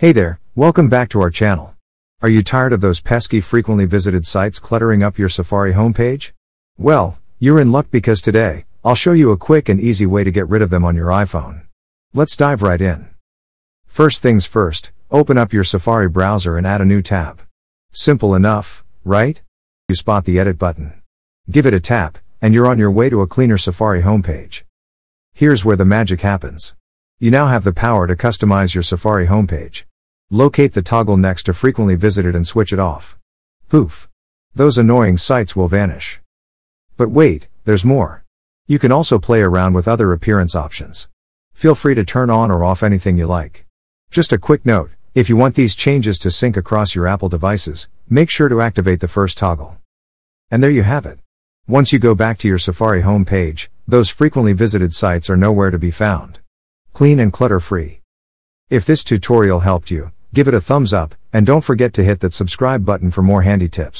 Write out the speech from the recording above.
Hey there, welcome back to our channel. Are you tired of those pesky frequently visited sites cluttering up your Safari homepage? Well, you're in luck because today, I'll show you a quick and easy way to get rid of them on your iPhone. Let's dive right in. First things first, open up your Safari browser and add a new tab. Simple enough, right? You spot the edit button. Give it a tap, and you're on your way to a cleaner Safari homepage. Here's where the magic happens. You now have the power to customize your Safari homepage. Locate the toggle next to frequently visited and switch it off. Poof! Those annoying sites will vanish. But wait, there's more. You can also play around with other appearance options. Feel free to turn on or off anything you like. Just a quick note, if you want these changes to sync across your Apple devices, make sure to activate the first toggle. And there you have it. Once you go back to your Safari home page, those frequently visited sites are nowhere to be found. Clean and clutter-free. If this tutorial helped you, give it a thumbs up, and don't forget to hit that subscribe button for more handy tips.